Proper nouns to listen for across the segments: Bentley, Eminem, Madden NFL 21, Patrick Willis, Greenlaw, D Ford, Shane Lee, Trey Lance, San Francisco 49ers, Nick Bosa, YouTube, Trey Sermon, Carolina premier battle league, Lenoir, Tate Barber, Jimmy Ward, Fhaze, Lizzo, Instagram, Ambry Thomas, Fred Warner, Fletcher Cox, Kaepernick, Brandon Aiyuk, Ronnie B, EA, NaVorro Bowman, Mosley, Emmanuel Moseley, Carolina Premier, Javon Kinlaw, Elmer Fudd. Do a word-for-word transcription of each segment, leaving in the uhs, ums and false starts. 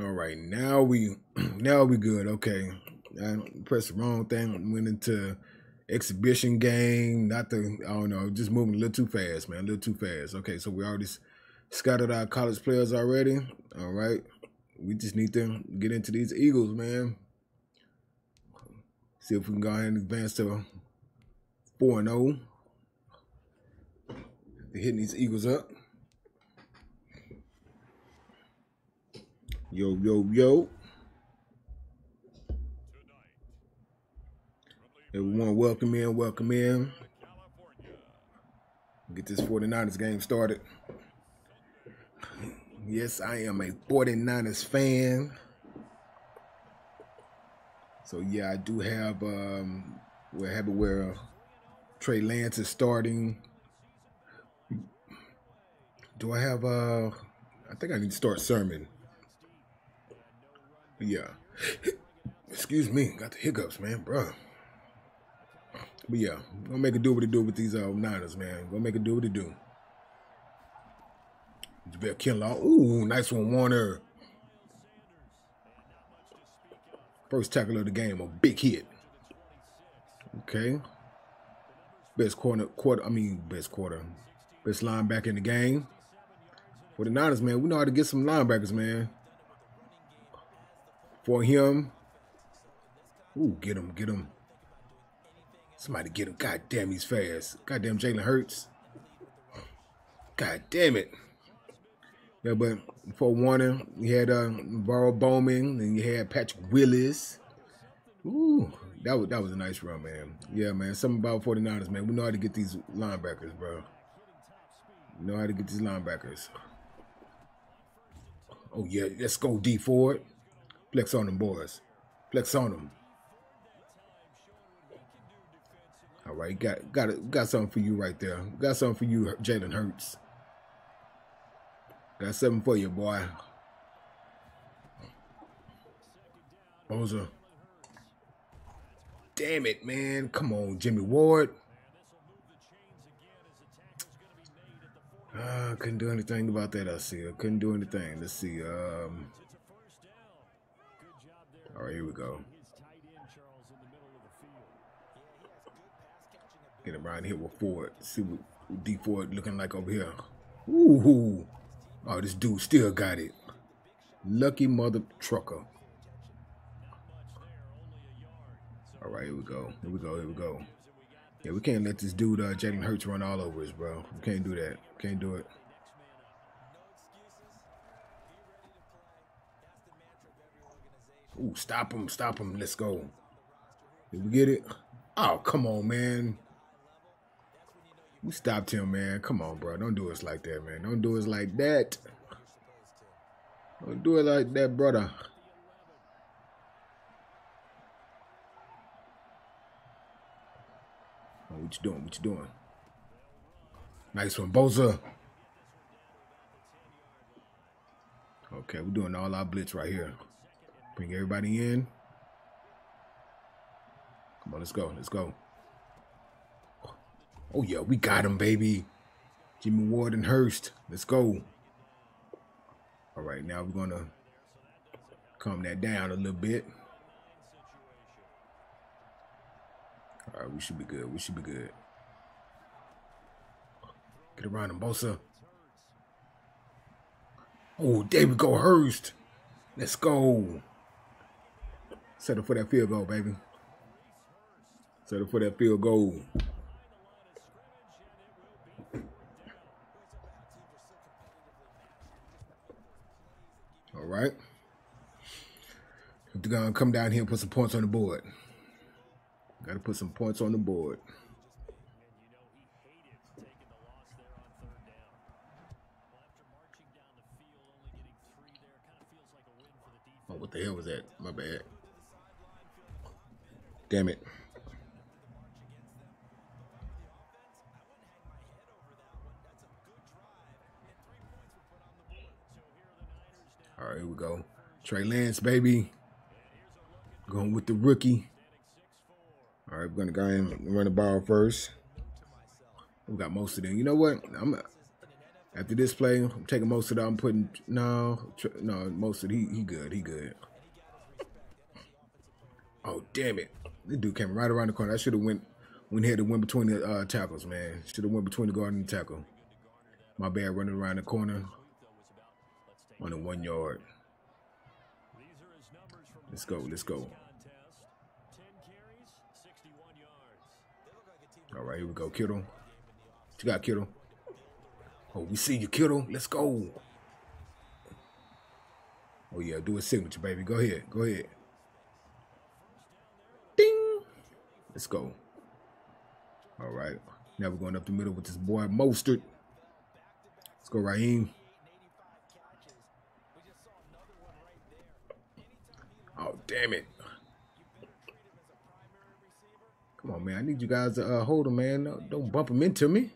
All right, now we now we good. Okay, I pressed the wrong thing. Went into exhibition game. Not the I don't know. Just moving a little too fast, man. A little too fast. Okay, so we already scouted our college players already. All right, we just need to get into these Eagles, man. See if we can go ahead and advance to four and oh. They're hitting these Eagles up. Yo, yo, yo. Everyone, welcome in, welcome in. Get this forty-niners game started. Yes, I am a forty-niners fan. So, yeah, I do have, um, we're happy where Trey Lance is starting. Do I have, uh, I think I need to start Sermon. Yeah, excuse me, got the hiccups, man, bro. But yeah, gonna make it do what it do with these uh, Niners, man. Gonna make it do what it do. Javon Kinlaw, ooh, nice one, Warner. First tackle of the game, a big hit. Okay, best corner, quarter. I mean, best quarter, best linebacker in the game. For the Niners, man, we know how to get some linebackers, man. For him. Ooh, get him, get him. Somebody get him. God damn, he's fast. God damn, Jalen Hurts. God damn it. Yeah, but for Warner, you had uh, NaVorro Bowman, and you had Patrick Willis. Ooh, that was, that was a nice run, man. Yeah, man, something about forty-niners, man. We know how to get these linebackers, bro. We know how to get these linebackers. Oh, yeah, let's go, D Ford. Flex on them, boys. Flex on them. All right, got got it. Got something for you right there. Got something for you, Jalen Hurts. Got something for you, boy. Bosa. Damn it, man! Come on, Jimmy Ward. Ah, uh, couldn't do anything about that. I see. I couldn't do anything. Let's see. Um. All right, here we go. Get him right here with Ford. See what D Ford looking like over here. Ooh. Oh, this dude still got it. Lucky mother trucker. All right, here we go. Here we go, here we go. Yeah, we can't let this dude, uh, Jalen Hurts, run all over us, bro. We can't do that. We can't do it. Ooh, stop him, stop him. Let's go. Did we get it? Oh, come on, man. We stopped him, man. Come on, bro. Don't do us like that, man. Don't do us like that. Don't do it like that, brother. Oh, what you doing? What you doing? Nice one, Bosa. Okay, we're doing all our blitz right here. Bring everybody in. Come on, let's go. Let's go. Oh, yeah, we got him, baby. Jimmy Ward and Hurst. Let's go. All right, now we're going to calm that down a little bit. All right, we should be good. We should be good. Get around him, Bosa. Oh, there we go, Hurst. Let's go. Settle for that field goal, baby. Settle for that field goal. All right. We're gonna come down here and put some points on the board. Gotta put some points on the board. Oh, what the hell was that? My bad. Damn it. All right, here we go. Trey Lance, baby. Going with the rookie. All right, we're going to go ahead and run the ball first. We got most of them. You know what? I'm After this play, I'm taking most of that. I'm putting no, no, most of it. He he good. He good. Oh damn it! This dude came right around the corner. I should have went went ahead and went between the uh, tackles, man. Should have went between the guard and the tackle. My bad, running around the corner on the one yard. Let's go. Let's go. All right, here we go, Kittle. What you got, Kittle? Oh, we see you, Kittle. Let's go. Oh, yeah, do a signature, baby. Go ahead. Go ahead. Ding. Let's go. All right. Now we're going up the middle with this boy, Mostert. Let's go, Raheem. Oh, damn it. Come on, man. I need you guys to uh, hold him, man. No, don't bump him into me.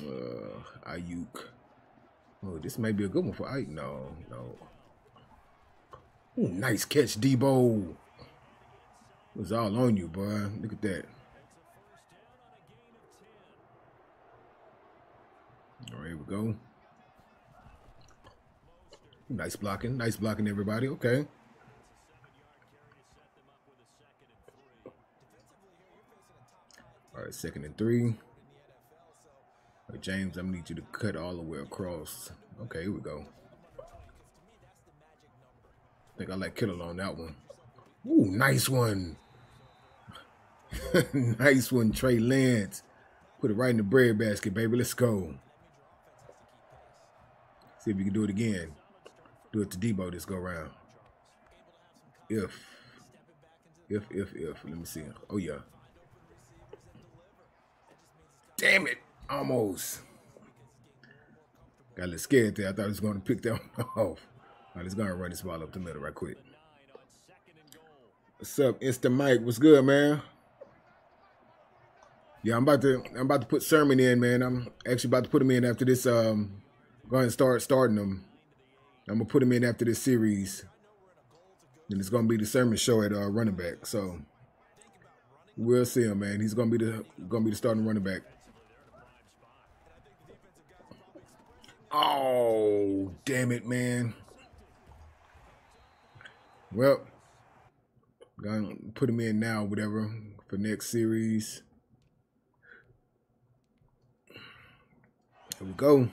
Uh, Aiyuk. Oh, this may be a good one for Aiyuk. No, no. Ooh, nice catch, Deebo. It was all on you, boy. Look at that. All right, here we go. Nice blocking. Nice blocking, everybody. Okay. All right, second and three. Right, James, I need you to cut all the way across. Okay, here we go. I think I like Kittle on that one. Ooh, nice one. Nice one, Trey Lance. Put it right in the bread basket, baby. Let's go. See if you can do it again. Do it to Deebo this go round. If. If, if, if. Let me see. Oh, yeah. Damn it. Almost. Got a little scared there. I thought he was going to pick that one off. All right, let's go and run this ball up the middle right quick. What's up, Insta Mike? What's good, man? Yeah, I'm about to I'm about to put Sermon in, man. I'm actually about to put him in after this. Um, go ahead and start starting him. I'm going to put him in after this series. And it's going to be the Sermon show at uh, running back. So we'll see him, man. He's going to be the going to be the starting running back. Oh, damn it, man. Well, gonna put him in now, whatever, for next series. Here we go.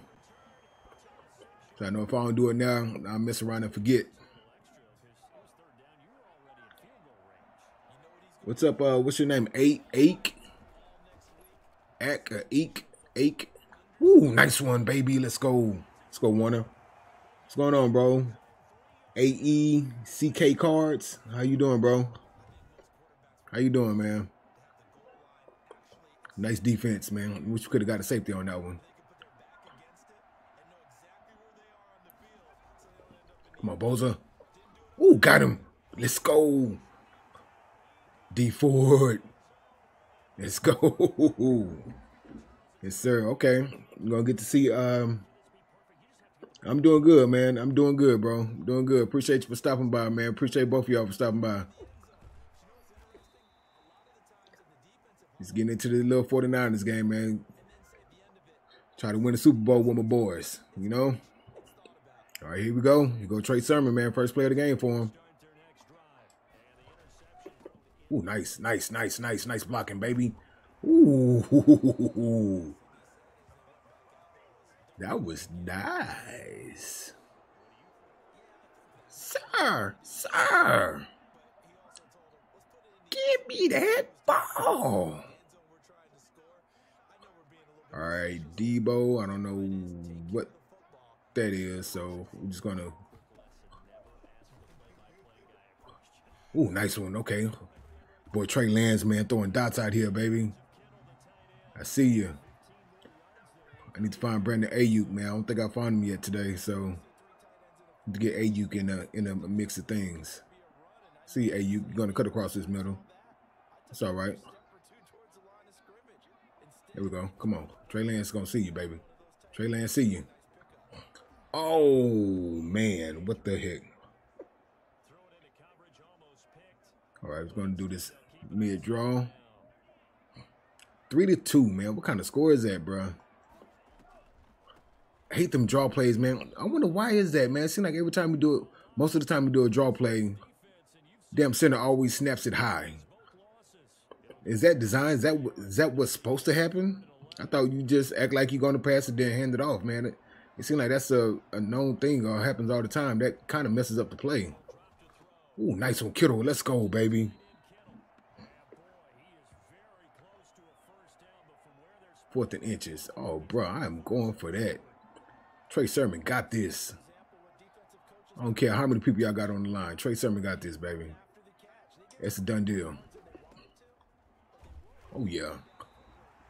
So I know if I don't do it now, I'll mess around and forget. What's up? Uh, what's your name? Eight, Aik? Aik, uh, Aik, Aik. Ooh, nice one, baby. Let's go. Let's go, Warner. What's going on, bro? A E C K Cards. How you doing, bro? How you doing, man? Nice defense, man. Wish you could have got a safety on that one. Come on, Bosa. Ooh, got him. Let's go. D Ford. Let's go. Yes, sir. Okay. We're going to get to see. Um, I'm doing good, man. I'm doing good, bro. I'm doing good. Appreciate you for stopping by, man. Appreciate both of y'all for stopping by. Just getting into the little forty-niners game, man. Try to win the Super Bowl with my boys, you know? All right, here we go. Here go Trey Sermon, man. First play of the game for him. Ooh, nice, nice, nice, nice, nice blocking, baby. Ooh, that was nice. Sir, sir, give me that ball. All right, Deebo, I don't know what that is, so I'm just going to... Ooh, nice one, okay. Boy, Trey Lance, man, throwing dots out here, baby. I see you. I need to find Brandon Aiyuk, man. I don't think I found him yet today, so I need to get Aiyuk in a in a mix of things. See Aiyuk, you're gonna cut across this middle. That's all right. There we go. Come on, Trey Lance is gonna see you, baby. Trey Lance, see you. Oh man, what the heck? All right, we're gonna do this mid draw. Three to two, man. What kind of score is that, bro? I hate them draw plays, man. I wonder why is that, man? It seems like every time we do it, most of the time we do a draw play, damn center always snaps it high. Is that design? Is that, is that what's supposed to happen? I thought you just act like you're going to pass it, then hand it off, man. It, it seems like that's a, a known thing or happens all the time. That kind of messes up the play. Ooh, nice one, Kittle. Let's go, baby. Fourth and inches. Oh, bro, I am going for that. Trey Sermon got this. I don't care how many people y'all got on the line. Trey Sermon got this, baby. That's a done deal. Oh, yeah.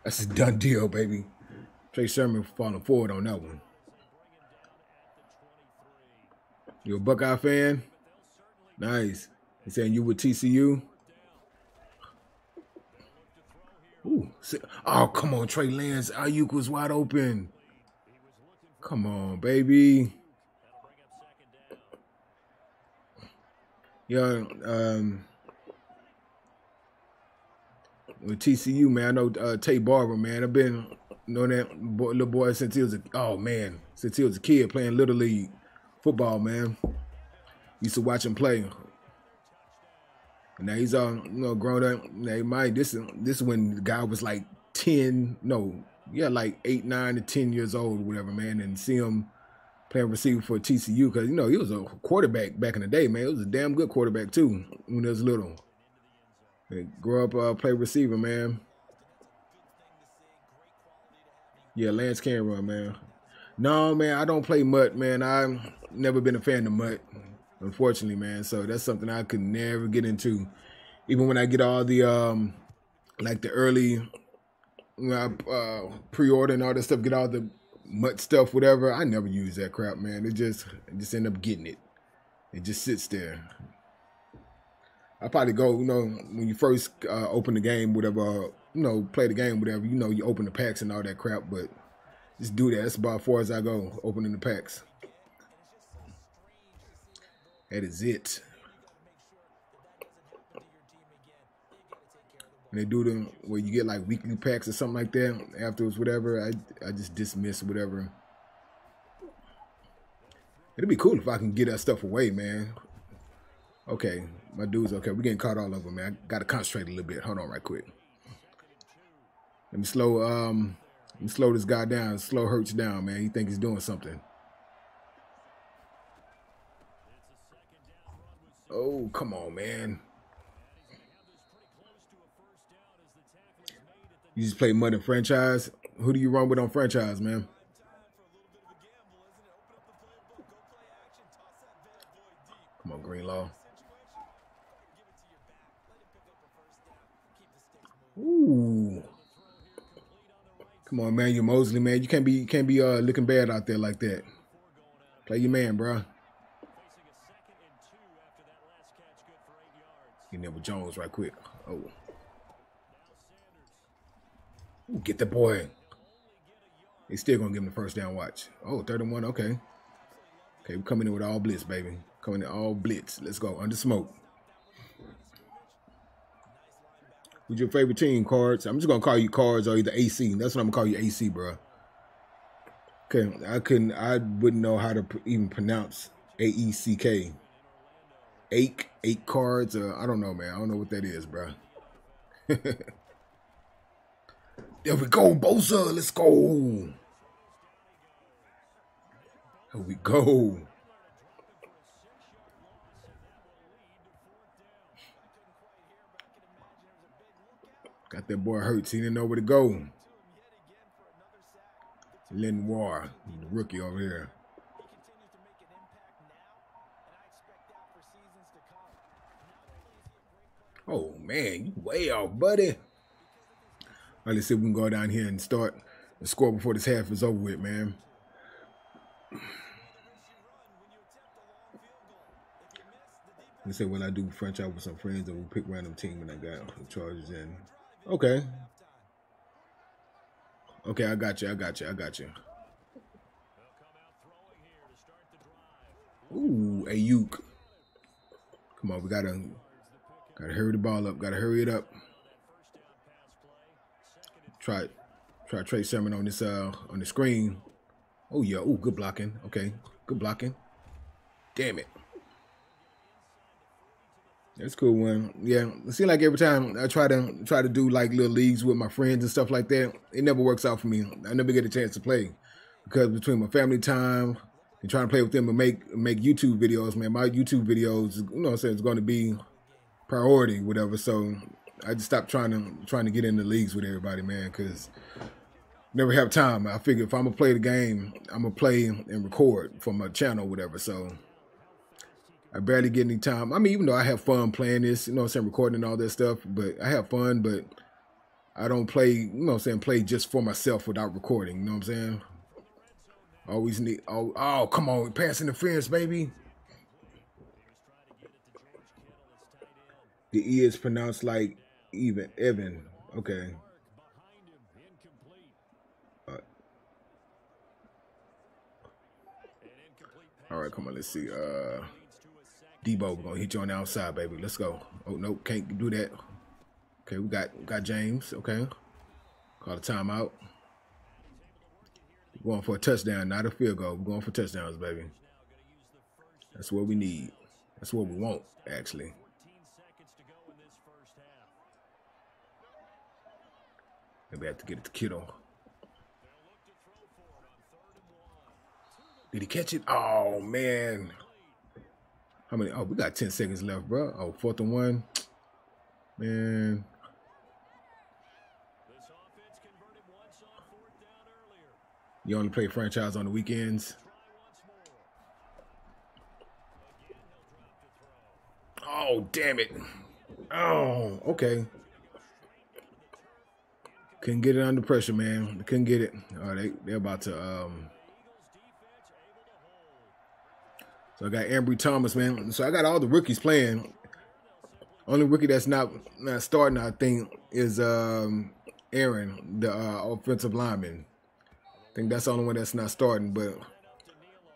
That's a done deal, baby. Trey Sermon falling forward on that one. You a Buckeye fan? Nice. He's saying you with T C U? Ooh. Oh, come on, Trey Lance. Aiyuk was wide open. Come on, baby. Yeah, um... with T C U, man, I know uh, Tate Barber, man. I've been knowing that boy, little boy since he was a oh man, since he was a kid playing little league football, man. Used to watch him play. And now he's all you know grown up. Now he might this this is when the guy was like ten, no, yeah, like eight, nine to ten years old, or whatever, man. And see him playing receiver for T C U because you know he was a quarterback back in the day, man. He was a damn good quarterback too when he was little. Grow up, uh, play receiver, man. Yeah, Lance can run, man. No, man, I don't play Mutt, man. I've never been a fan of Mutt, unfortunately, man. So that's something I could never get into. Even when I get all the, um, like the early, uh, uh, pre-order and all that stuff, get all the Mutt stuff, whatever. I never use that crap, man. It just, I just end up getting it. It just sits there. I probably go, you know, when you first uh, open the game, whatever, uh, you know, play the game, whatever, you know, you open the packs and all that crap, but just do that. That's about as far as I go, opening the packs. That is it. And they do them where you get like weekly packs or something like that afterwards, whatever. I, I just dismiss whatever. It'd be cool if I can get that stuff away, man. Okay, my dude's okay. We're getting caught all over, man. I gotta concentrate a little bit. Hold on right quick. Let me slow um let me slow this guy down. Slow Hurts down, man. He think he's doing something. Oh, come on, man. You just play Mud and franchise. Who do you run with on franchise, man? Come on, Greenlaw. Ooh. Come on, man, you're Mosley, man. You can't be you can't be uh looking bad out there like that. Play your man, bro. You never Jones right quick. Oh. Ooh, get the boy. They still gonna give him the first down watch. Oh, third and one, okay. Okay, we're coming in with all blitz, baby. Coming in all blitz. Let's go. Under smoke. Who's your favorite team, Cards? I'm just going to call you Cards or either A C. That's what I'm going to call you, A C, bro. Okay, I couldn't, I wouldn't know how to even pronounce A E C K. Ache, eight cards, uh, I don't know, man. I don't know what that is, bro. There we go, Bosa. Let's go. There we go. Got that boy Hurts. He didn't know where to go. Lenoir, the rookie over here. Oh, man, you way off, buddy. All right, let's see if we can go down here and start the score before this half is over with, man. Let's say when I do French out with some friends and we'll pick random team when I got the Chargers in. Okay. Okay, I got you. I got you. I got you. Ooh, Aiyuk. Come on, we gotta gotta hurry the ball up. Gotta hurry it up. Try, try Trey Sermon on this uh on the screen. Oh, yeah. Oh, good blocking. Okay. Good blocking. Damn it. That's a cool one. Yeah. It seems like every time I try to try to do like little leagues with my friends and stuff like that, it never works out for me. I never get a chance to play because between my family time and trying to play with them and make make YouTube videos, man, my YouTube videos, you know what I'm saying, it's going to be priority, whatever. So I just stopped trying to trying to get into leagues with everybody, man, because never have time. I figure if I'm gonna play the game, I'm gonna play and record for my channel, whatever. So I barely get any time. I mean, even though I have fun playing this, you know what I'm saying, recording and all that stuff, but I have fun, but I don't play, you know what I'm saying, play just for myself without recording, you know what I'm saying? Always need, oh, oh come on, pass interference, baby. The E is pronounced like even, Evan, okay. Uh, all right, come on, let's see. Uh, Deebo, we're gonna hit you on the outside, baby. Let's go. Oh no, can't do that. Okay, we got we got James. Okay, call the timeout. We're going for a touchdown, not a field goal. We're going for touchdowns, baby. That's what we need. That's what we want, actually. And we have to get it to Kittle. Did he catch it? Oh man. How many? Oh, we got ten seconds left, bro. Oh, fourth and one. Man. You only play franchise on the weekends. Oh, damn it. Oh, okay. Couldn't get it under pressure, man. Couldn't get it. Oh, they, they're about to... Um, So I got Ambry Thomas, man. So I got all the rookies playing. Only rookie that's not not starting, I think, is um, Aaron, the uh, offensive lineman. I think that's the only one that's not starting. But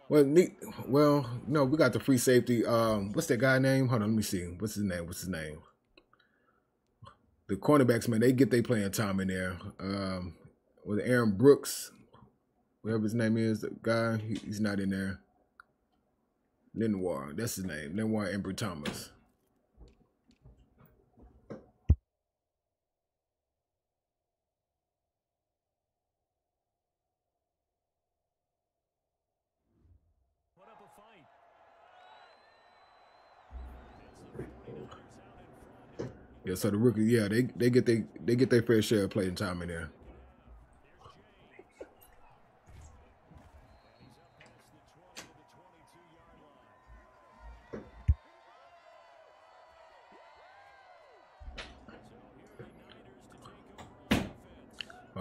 well, neat. Well, no, we got the free safety. Um, what's that guy name? Hold on, let me see. What's his name? What's his name? The cornerbacks, man, they get their playing time in there. Um, with Aaron Brooks, whatever his name is, the guy, he, he's not in there. Lenoir, that's his name. Lenoir Ambry Thomas. Put up a fight. Yeah, so the rookie, yeah, they they get they they get their fair share of playing time in there.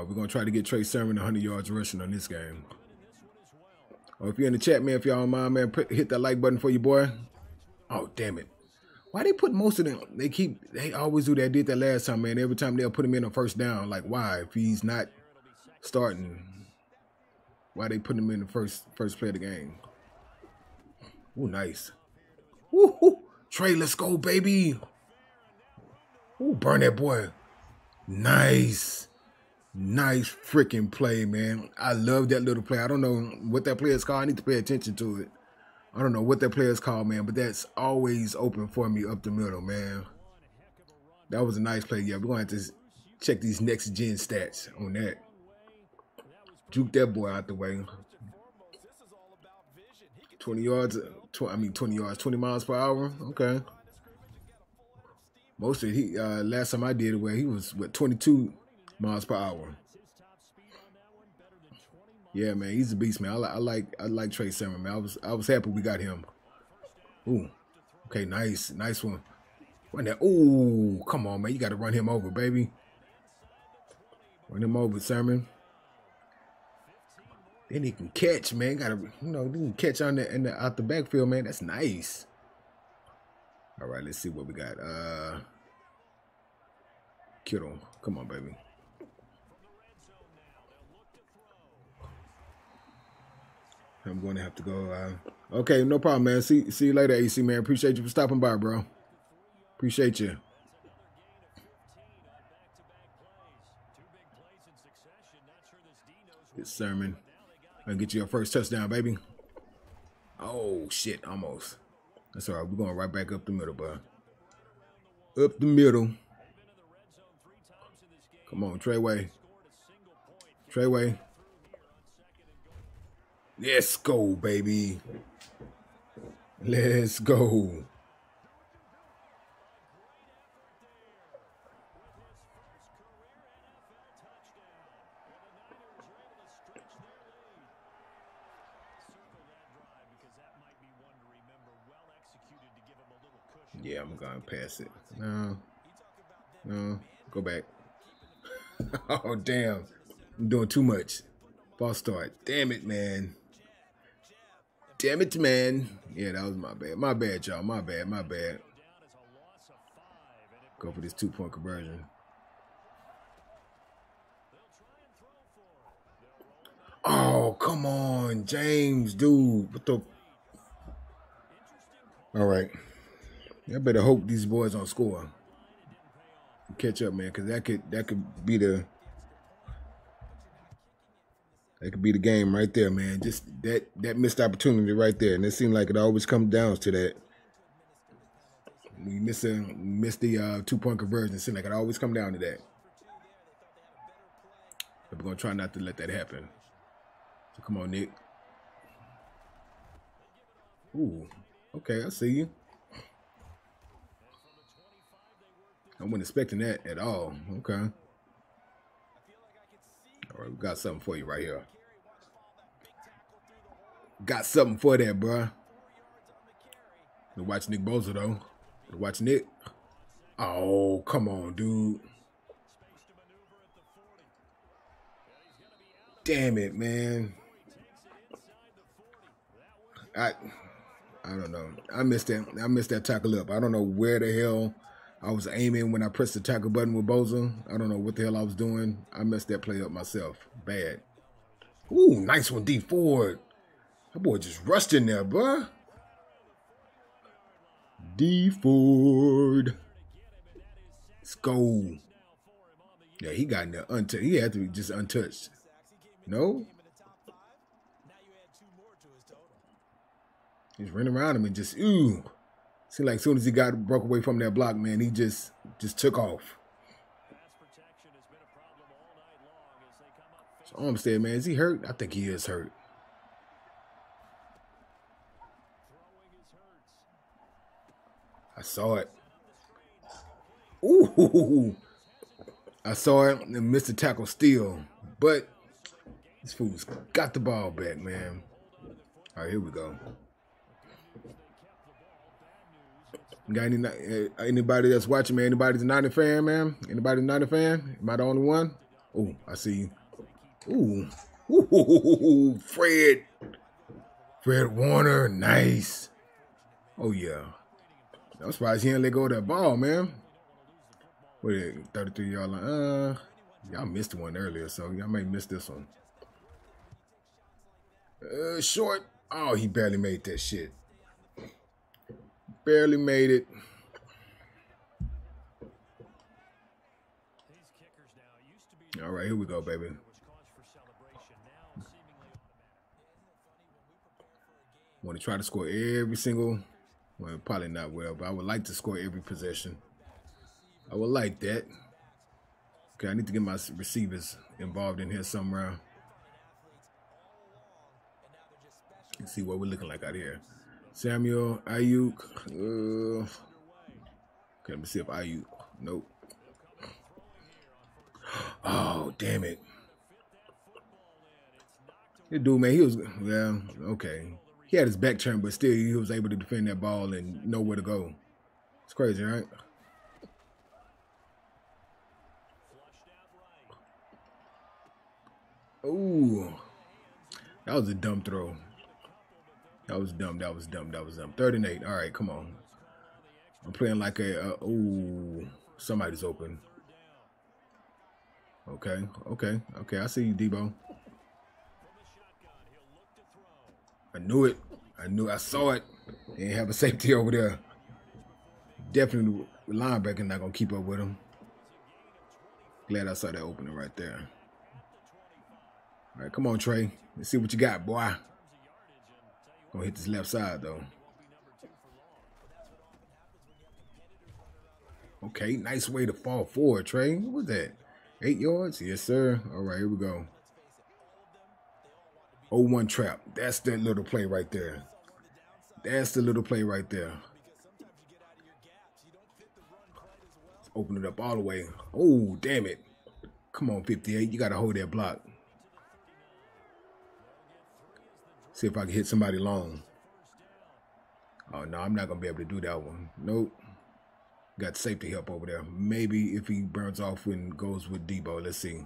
We're going to try to get Trey Sermon one hundred yards rushing on this game. Oh, if you're in the chat, man, if y'all don't mind, man, put, hit that like button for you, boy. Oh, damn it. Why they put most of them? They keep, they always do that. Did that last time, man. Every time they'll put him in on first down. Like, why? If he's not starting, why they put him in the first first play of the game? Ooh, nice. Ooh, ooh. Trey, let's go, baby. Ooh, burn that boy. Nice. Nice freaking play, man. I love that little play. I don't know what that play is called. I need to pay attention to it. I don't know what that play is called, man, but that's always open for me up the middle, man. That was a nice play. Yeah, we're going to have to check these next-gen stats on that. Juke that boy out the way. twenty yards, tw I mean twenty yards, twenty miles per hour. Okay. Most of he, uh, last time I did it, where he was, what, twenty-two miles per hour. Yeah, man, he's a beast, man. I, li I like, I like Trey Sermon, man. I was, I was happy we got him. Ooh, okay, nice, nice one. Run that. Ooh, come on, man, you got to run him over, baby. Run him over, Sermon. Then he can catch, man. Got to, you know, he can catch on the, in the out the backfield, man. That's nice. All right, let's see what we got. Uh, Kittle, come on, baby. I'm going to have to go. Uh, okay, no problem, man. See, see you later, A C, man. Appreciate you for stopping by, bro. Appreciate you. It's Sermon. and get you your first touchdown, baby. Oh, shit, almost. That's all right. We're going right back up the middle, bud. Up the middle. Come on, Treyway. Treyway. Let's go, baby. Let's go. Yeah, I'm going to pass it. No. No. Go back. Oh, damn. I'm doing too much. False start. Damn it, man. Damn it, man. Yeah, that was my bad. My bad, y'all. My bad. My bad. Go for this two-point conversion. Oh, come on, James, dude. What the... All right. I better hope these boys don't score. Catch up, man, because that could that could be the that could be the game right there, man. Just that that missed opportunity right there, and it seemed like it always comes down to that. We missing missed the uh, two point conversion. It seemed like it always come down to that. But we're gonna try not to let that happen. So come on, Nick. Ooh, okay, I see you. I wasn't expecting that at all. Okay. All right, we got something for you right here. Got something for that, bro. Watch Nick Bosa, though. Watch Nick. Oh, come on, dude. Damn it, man. I, I don't know. I missed that. I missed that tackle up. I don't know where the hell I was aiming when I pressed the tackle button with Bosa. I don't know what the hell I was doing. I messed that play up myself. Bad. Ooh, nice one, D Ford. That boy just rushed in there, bruh. D Ford. Let's go. Yeah, he got in there untouched. He had to be just untouched. No? He's running around him and just, ooh. See, like, as soon as he got broke away from that block, man, he just just took off. So Armstead, man, is he hurt? I think he is hurt. I saw it. Ooh, I saw it and missed the tackle still, but this fool's got the ball back, man. All right, here we go. Got any, anybody that's watching, man? Anybody's a Niner fan, man? Anybody's a Niner fan? Am I the only one? Oh, I see you. Ooh. Ooh, Fred. Fred Warner. Nice. Oh, yeah. I'm surprised he didn't let go of that ball, man. What is it? thirty-three yard line. Uh, y'all missed one earlier, so y'all may miss this one. Uh, short. Oh, he barely made that shit. Barely made it. All right, here we go, baby. Want to try to score every single, well, probably not well, but I would like to score every possession. I would like that. Okay, I need to get my receivers involved in here somewhere. Let's see what we're looking like out here. Samuel, Aiyuk. Uh, okay, let me see if Aiyuk. Nope. Oh, damn it. That dude, man, he was, yeah, okay. He had his back turned, but still he was able to defend that ball and know where to go. It's crazy, right? Ooh. That was a dumb throw. That was dumb. That was dumb. That was dumb. Third and eight. All right, come on. I'm playing like a. Uh, ooh, somebody's open. Okay, okay, okay. I see you, Deebo. I knew it. I knew. I saw it. They didn't have a safety over there. Definitely linebacker not gonna keep up with him. Glad I saw that opening right there. All right, come on, Trey. Let's see what you got, boy. Gonna hit this left side, though. Okay, nice way to fall forward, Trey. What was that? Eight yards? Yes, sir. All right, here we go. oh one trap. That's that little play right there. That's the little play right there. Let's open it up all the way. Oh, damn it. Come on, fifty-eight. You got to hold that block. See if I can hit somebody long. Oh, no, I'm not going to be able to do that one. Nope. Got safety help over there. Maybe if he burns off and goes with Deebo. Let's see.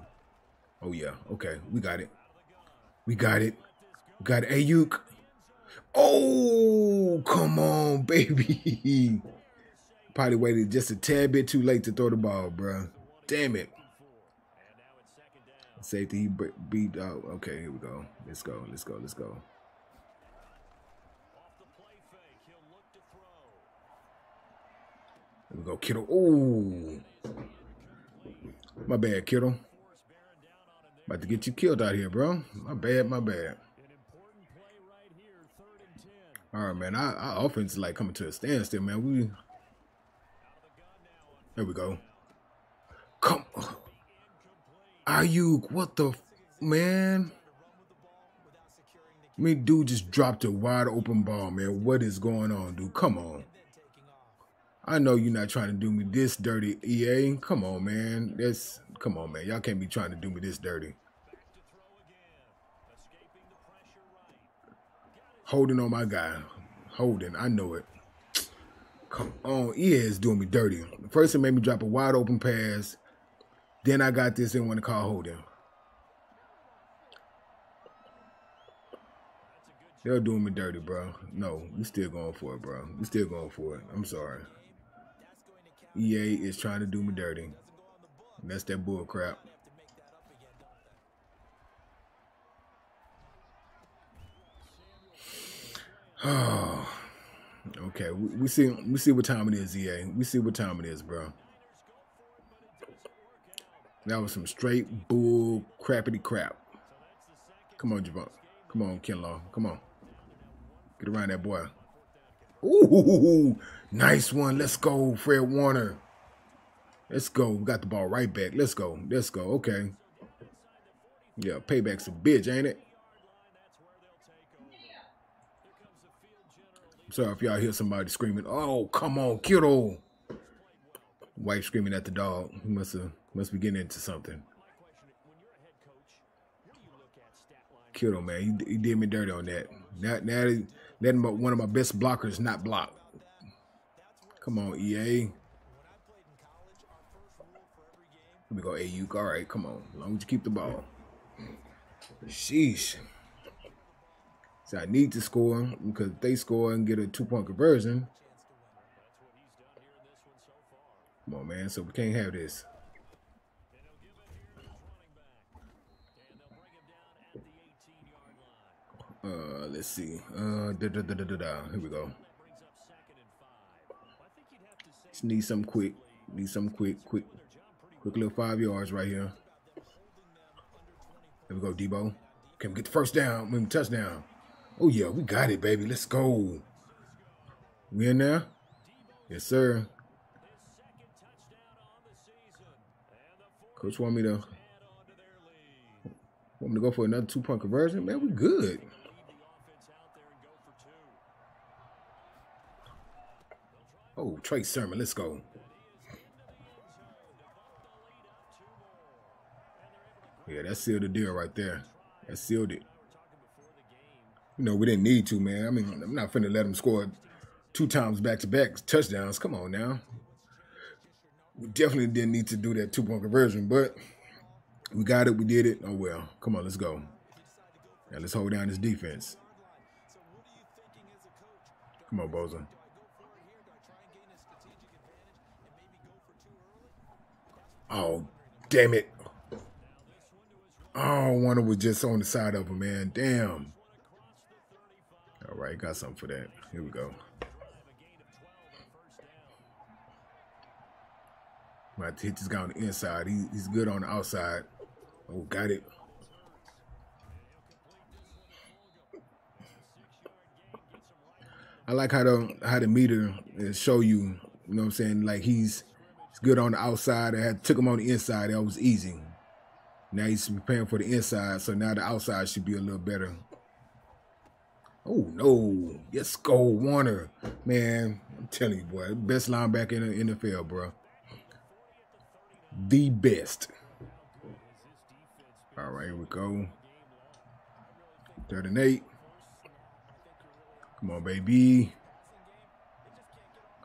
Oh, yeah. Okay, we got it. We got it. We got Aiyuk. Oh, come on, baby. Probably waited just a tad bit too late to throw the ball, bro. Damn it. Safety beat out. Okay, here we go. Let's go. Let's go. Let's go. There we go, Kittle. Ooh. My bad, Kittle. About to get you killed out here, bro. My bad, my bad. All right, man. Our, our offense is like coming to a standstill, man. We. There we go. Come on. Aiyuk, what the, f man? I mean, dude just dropped a wide open ball, man. What is going on, dude? Come on. I know you're not trying to do me this dirty, E A. Come on, man. That's, come on, man. Y'all can't be trying to do me this dirty. Holding on my guy. Holding. I know it. Come on. E A is doing me dirty. First, it made me drop a wide open pass. Then I got this and want to call holding. They're doing me dirty, bro. No, we still going for it, bro. We still going for it. I'm sorry. E A is trying to do me dirty. And that's that bull crap. Oh, okay. We, we see. We see what time it is, E A. We see what time it is, bro. That was some straight bull crappity crap. Come on, Javon. Come on, Kinlaw. Come on. Get around that boy. Ooh, nice one. Let's go, Fred Warner. Let's go. We got the ball right back. Let's go. Let's go. Okay. Yeah, payback's a bitch, ain't it? I'm sorry if y'all hear somebody screaming. Oh, come on, kiddo. Wife screaming at the dog. He must have. Must be getting into something. Kittle, man, he, he did me dirty on that. Now, now that one of my best blockers not blocked. Come on, E A. Here we go, Aiyuk. All right, come on. As long as you keep the ball. Sheesh. So I need to score because if they score and get a two-point conversion. Come on, man. So we can't have this. Uh, let's see. Uh, da, da, da, da, da, da. Here we go. Just need something quick. Need something quick, quick, quick little five yards right here. There we go, Deebo. Can we get the first down? Maybe touchdown. Oh yeah, we got it, baby. Let's go. We in there? Yes, sir. Coach want me to want me to go for another two point conversion? Man, we good. Oh, Trey Sermon, let's go. Yeah, that sealed the deal right there. That sealed it. You know, we didn't need to, man. I mean, I'm not finna let him score two times back-to-back touchdowns. Come on now. We definitely didn't need to do that two-point conversion, but we got it. We did it. Oh, well. Come on, let's go. Now, let's hold down this defense. Come on, Bosa. Oh, damn it. Oh, Warner was just on the side of him, man. Damn. All right, got something for that. Here we go. I'm about to hit this guy on the inside. He, he's good on the outside. Oh, got it. I like how the how the meter is show you, you know what I'm saying? Like he's, he's good on the outside. I had, took him on the inside. That was easy. Now he's preparing for the inside, so now the outside should be a little better. Oh, no. Yes, go, Warner. Man, I'm telling you, boy, best linebacker in the N F L, bro. The best. All right, here we go. Third and eight. Come on, baby.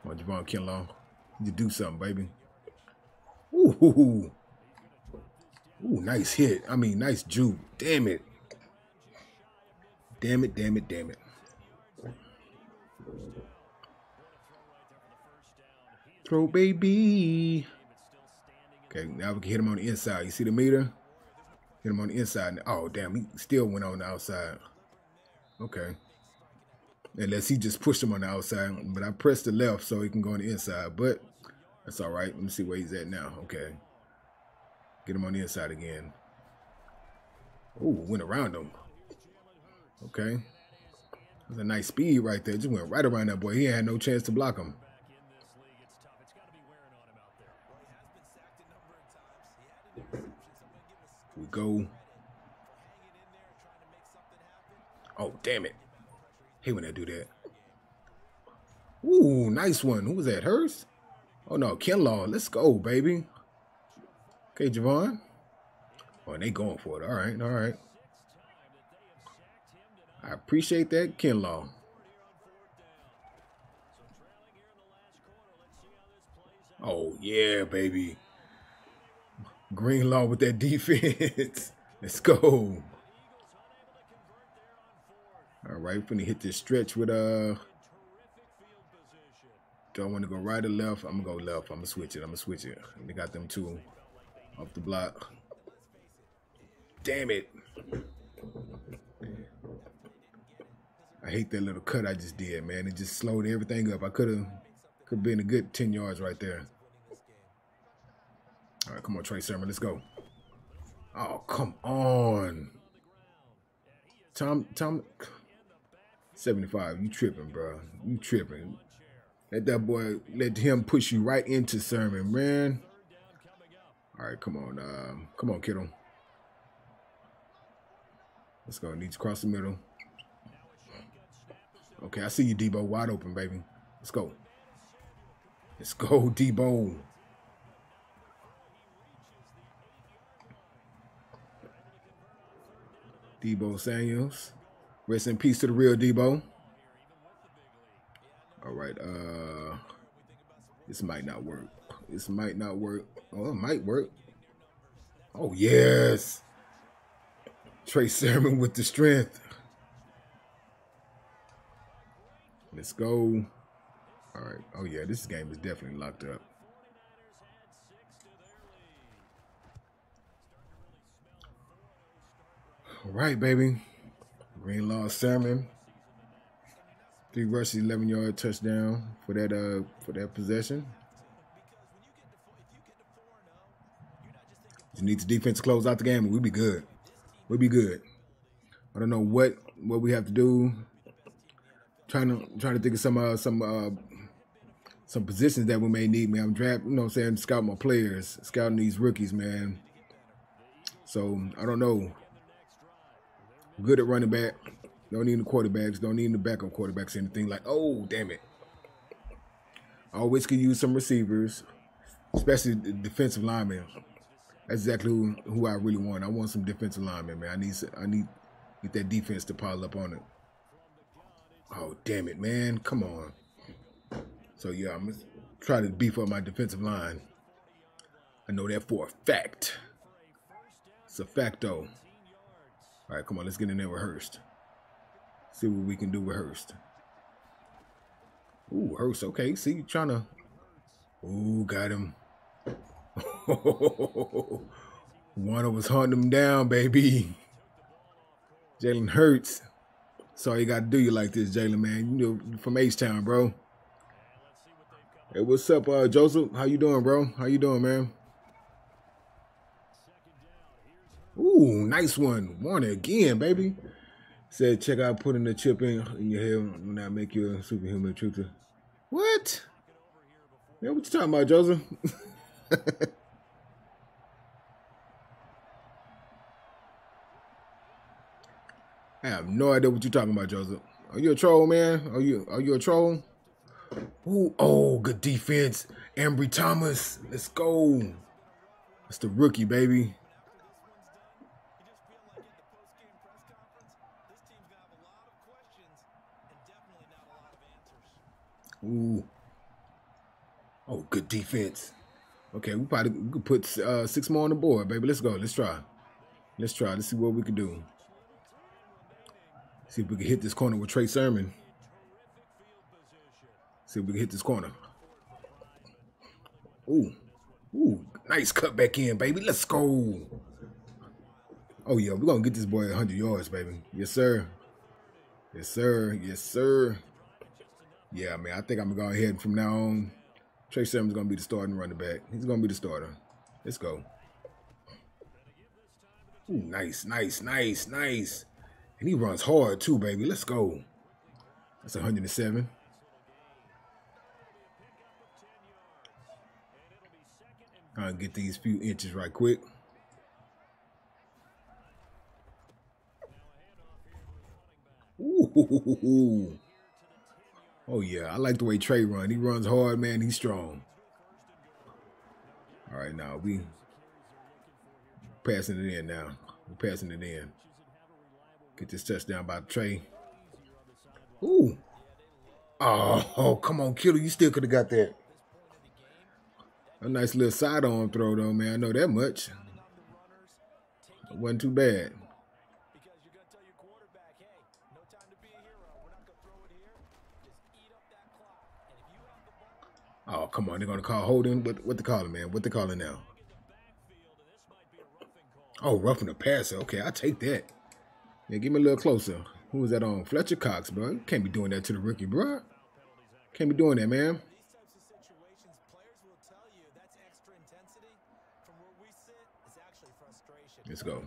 Come on, Javon Kinlaw. You do something, baby. Ooh, ooh, ooh. Ooh, nice hit. I mean, nice juke. Damn it. Damn it, damn it, damn it. Throw, baby. Okay, now we can hit him on the inside. You see the meter? Hit him on the inside. Oh, damn, he still went on the outside. Okay. Unless he just pushed him on the outside. But I pressed the left so he can go on the inside. But that's all right. Let me see where he's at now. Okay. Get him on the inside again. Ooh, went around him. Okay. That's a nice speed right there. Just went right around that boy. He had no chance to block him. Here we go. Oh, damn it. Hey, when I do that. Ooh, nice one. Who was that? Hurts? Oh, no. Kinlaw. Let's go, baby. Okay, Javon. Oh, and they going for it. All right, all right. I appreciate that, Kinlaw. Oh, yeah, baby. Greenlaw with that defense. Let's go. All right, we're going to hit this stretch with uh. Don't want to go right or left. I'm going to go left. I'm going to switch it. I'm going to switch it. They got them two off the block. Damn it. I hate that little cut I just did, man. It just slowed everything up. I could have could been a good ten yards right there. All right, come on, Trey Sermon. Let's go. Oh, come on. Tom, Tom, seventy-five. You tripping, bro. You tripping. Let that boy, let him push you right into Sermon, man. All right, come on. Um, come on, Kittle. Let's go. Needs to cross the middle. Okay, I see you, Deebo. Wide open, baby. Let's go. Let's go, Deebo. Deebo Samuel. Rest in peace to the real Deebo. All right. Uh, this might not work. This might not work. Oh, it might work. Oh, yes. Trey Sermon with the strength. Let's go. All right. Oh, yeah, this game is definitely locked up. All right, baby. Greenlaw, Sermon. Three rushes, eleven-yard touchdown for that uh for that possession. Just need the defense to close out the game, and we'll be good. We'll be good. I don't know what what we have to do. Trying to trying to think of some uh, some uh, some positions that we may need, man. I'm draft, you know what I'm saying, scouting my players, scouting these rookies, man. So I don't know. Good at running back. Don't need the quarterbacks. Don't need the backup quarterbacks. Anything like, oh damn it. Always could use some receivers, especially the defensive linemen. That's exactly who, who I really want. I want some defensive linemen, man. I need I need get that defense to pile up on it. Oh, damn it, man. Come on. So, yeah, I'm going to try to beef up my defensive line. I know that for a fact. It's a facto. All right, come on. Let's get in there with Hurst. See what we can do with Hurst. Ooh, Hurst. Okay, see, trying to. Ooh, got him. Warner was hunting him down, baby. Jalen Hurts. Sorry you got to do you like this, Jalen, man. You know, from H-Town, bro. Hey, what's up, uh, Joseph? How you doing, bro? How you doing, man? Ooh, nice one. Warner again, baby. Said, check out putting the chip in, in your head when I make you a superhuman truther. What? Yeah, what you talking about, Joseph? I have no idea what you're talking about, Joseph. Are you a troll, man? Are you are you a troll? Ooh, oh, good defense. Ambry Thomas. Let's go. That's the rookie, baby. Ooh. Oh, good defense. Okay, we probably we could put uh, six more on the board, baby. Let's go. Let's try. Let's try. Let's see what we can do. See if we can hit this corner with Trey Sermon. See if we can hit this corner. Ooh. Ooh. Nice cut back in, baby. Let's go. Oh, yeah. We're going to get this boy one hundred yards, baby. Yes, sir. Yes, sir. Yes, sir. Yeah, man. I think I'm going to go ahead from now on. Trey Sermon's going to be the starting running back. He's going to be the starter. Let's go. Ooh, nice, nice, nice, nice. And he runs hard, too, baby. Let's go. That's one hundred seven. I'll get these few inches right quick. Ooh. Oh, yeah. I like the way Trey runs. He runs hard, man. He's strong. All right, now we passing it in now. We're passing it in. Get this touchdown by Trey. Ooh. Oh, oh, come on, Kittle. You still could have got that. A nice little sidearm throw, though, man. I know that much. It wasn't too bad. Oh, come on. They're going to call holding. What, what they calling, man? What they calling now? Oh, roughing the passer. Okay, I'll take that. Yeah, get me a little closer. Who was that on? Fletcher Cox, bro. You can't be doing that to the rookie, bro. Can't be doing that, man. Let's go.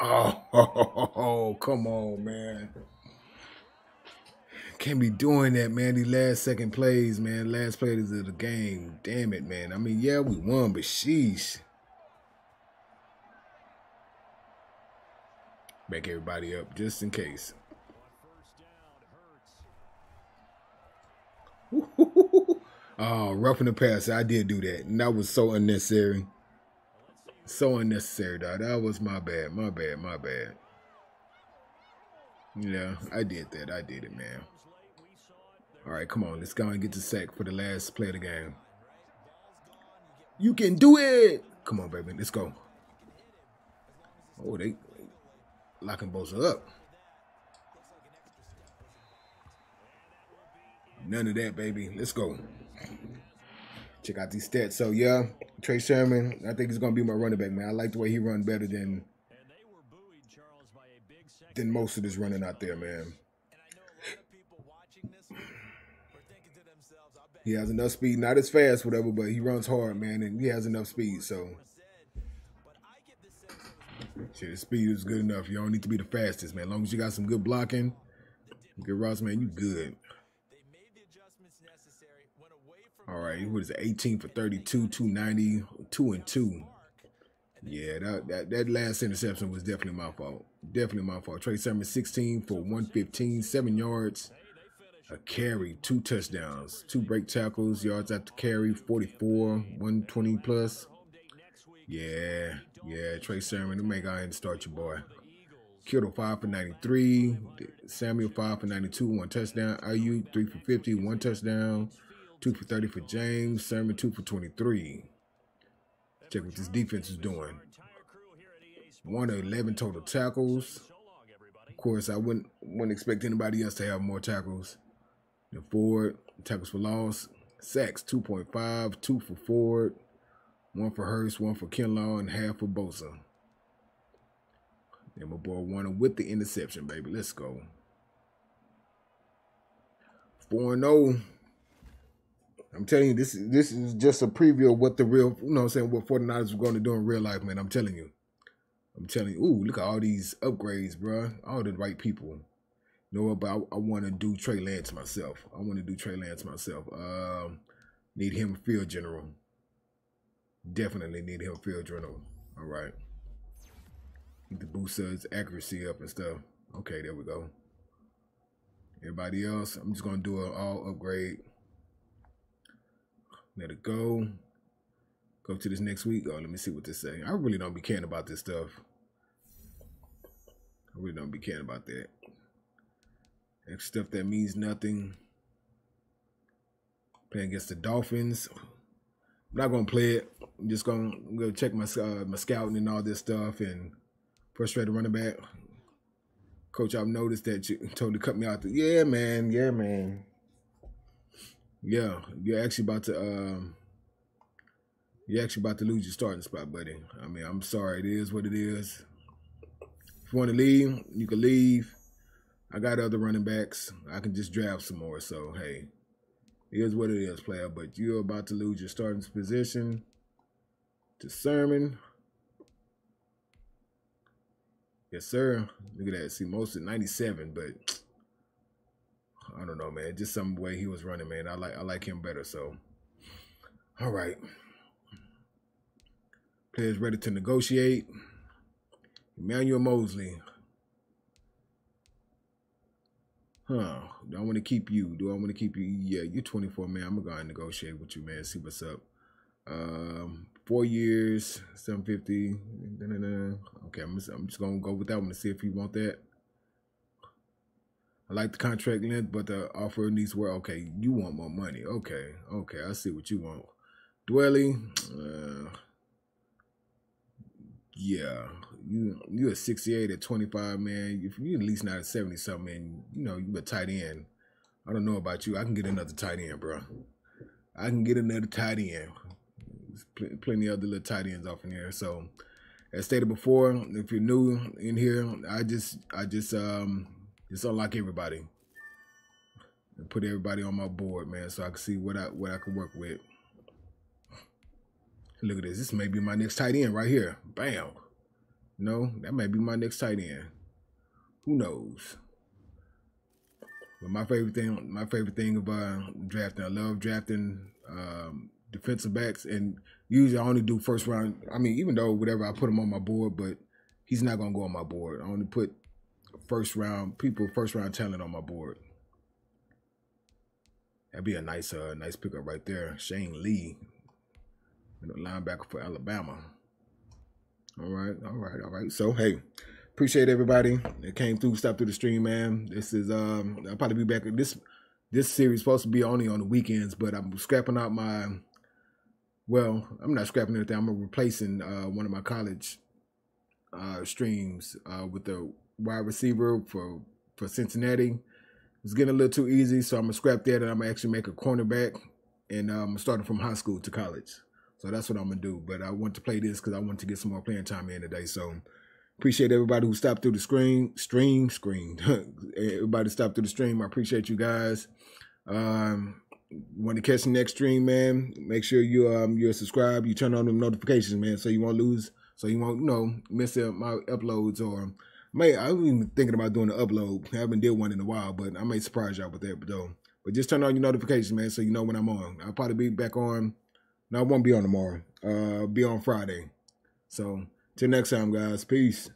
Oh, oh, oh, oh, come on, man. Can't be doing that, man. These last second plays, man. Last plays of the game. Damn it, man. I mean, yeah, we won, but sheesh. Back everybody up just in case. Oh, roughing the passer. I did do that. And that was so unnecessary. So unnecessary, dog. That was my bad. My bad. My bad. Yeah, I did that. I did it, man. All right, come on. Let's go and get the sack for the last play of the game. You can do it. Come on, baby. Let's go. Oh, they locking Bosa up. None of that, baby. Let's go. Check out these stats. So, yeah, Trey Sermon, I think he's going to be my running back, man. I like the way he runs better than, than most of this running out there, man. He has enough speed. Not as fast, whatever, but he runs hard, man, and he has enough speed, so... Shit, his speed is good enough. You don't need to be the fastest, man. As long as you got some good blocking, good routes, man, you good. All right, what is it? eighteen for thirty-two, two ninety, two and two. Yeah, that that that last interception was definitely my fault. Definitely my fault. Trey Sermon, sixteen for one fifteen, seven yards, a carry, two touchdowns, two break tackles, yards after carry, forty-four, one twenty plus. Yeah, yeah, Trey Sermon, let me go ahead and start your boy. Kittle, five for ninety-three. Samuel, five for ninety-two, one touchdown. Aiyuk, three for fifty, one touchdown. two for thirty for James. Sermon, two for twenty-three. Check what this defense is doing. one to eleven total tackles. Of course, I wouldn't, wouldn't expect anybody else to have more tackles. The Ford, tackles for loss. Sacks, two point five, two for Ford. One for Hurst, one for Kinlaw, and half for Bosa. And my boy Warner with the interception, baby. Let's go. four and oh. I'm telling you, this is this is just a preview of what the real, you know what I'm saying, what 49ers are going to do in real life, man. I'm telling you. I'm telling you, ooh, look at all these upgrades, bro. All the right people. You know what, but I, I want to do Trey Lance myself. I want to do Trey Lance myself. Um, need him field general. Definitely need him field general. All right. Need to boost his accuracy up and stuff. Okay, there we go. Everybody else, I'm just going to do an all upgrade. Let it go. Go to this next week. Oh, let me see what this saying. I really don't be caring about this stuff. I really don't be caring about that. That's stuff that means nothing. Playing against the Dolphins. I'm not gonna play it. I'm just gonna, I'm gonna check my uh, my scouting and all this stuff. And frustrated running back. Coach, I've noticed that you totally cut me out. The, yeah, man. Yeah, man. Yeah, you're actually about to. Um, You're actually about to lose your starting spot, buddy. I mean, I'm sorry. It is what it is. If you want to leave, you can leave. I got other running backs. I can just draft some more. So, hey, it is what it is, player. But you're about to lose your starting position to Sermon. Yes, sir. Look at that. See, most of ninety-seven, but I don't know, man. Just some way he was running, man. I like, I like him better. So, all right. Is ready to negotiate. Emmanuel Moseley. Huh. Do I want to keep you? Do I want to keep you? Yeah, you're twenty-four, man. I'm going to go and negotiate with you, man. See what's up. Um, four years, seven fifty. Da, da, da. Okay, I'm just, I'm just going to go with that one to see if you want that. I like the contract length, but the offer needs work. Okay, you want more money. Okay, okay. I see what you want. Dwelly. Uh... Yeah, you you're a sixty-eight at twenty-five, man. If you're at least not a seventy-something, and you know you're a tight end. I don't know about you. I can get another tight end, bro. I can get another tight end. There's pl plenty of other little tight ends off in here. So, as stated before, if you're new in here, I just I just um just unlock everybody and put everybody on my board, man, so I can see what I what I can work with. Look at this. This may be my next tight end right here. Bam. No, that may be my next tight end. Who knows? But my favorite thing, my favorite thing about drafting, I love drafting um, defensive backs. And usually I only do first round. I mean, even though whatever, I put him on my board, but he's not going to go on my board. I only put first round people, first round talent on my board. That'd be a nice, uh, nice pickup right there. Shane Lee. You know, linebacker for Alabama. All right, all right, all right. So, hey, appreciate everybody that came through, stopped through the stream, man. This is, um, I'll probably be back. This this series supposed to be only on the weekends, but I'm scrapping out my, well, I'm not scrapping anything. I'm replacing uh, one of my college uh, streams uh, with the wide receiver for, for Cincinnati. It's getting a little too easy, so I'm going to scrap that, and I'm going to actually make a cornerback, and I'm um, starting from high school to college. So that's what I'm going to do. But I want to play this because I want to get some more playing time in today. So appreciate everybody who stopped through the screen, stream, screen. Everybody stopped through the stream. I appreciate you guys. Um, want to catch the next stream, man? Make sure you, um, you're subscribed. You turn on the notifications, man, so you won't lose. So you won't, you know, miss my uploads. Or, may I've been thinking about doing an upload. I haven't did one in a while, but I may surprise y'all with that, though. But just turn on your notifications, man, so you know when I'm on. I'll probably be back on. No, I won't be on tomorrow. Uh, I'll be on Friday. So, till next time, guys. Peace.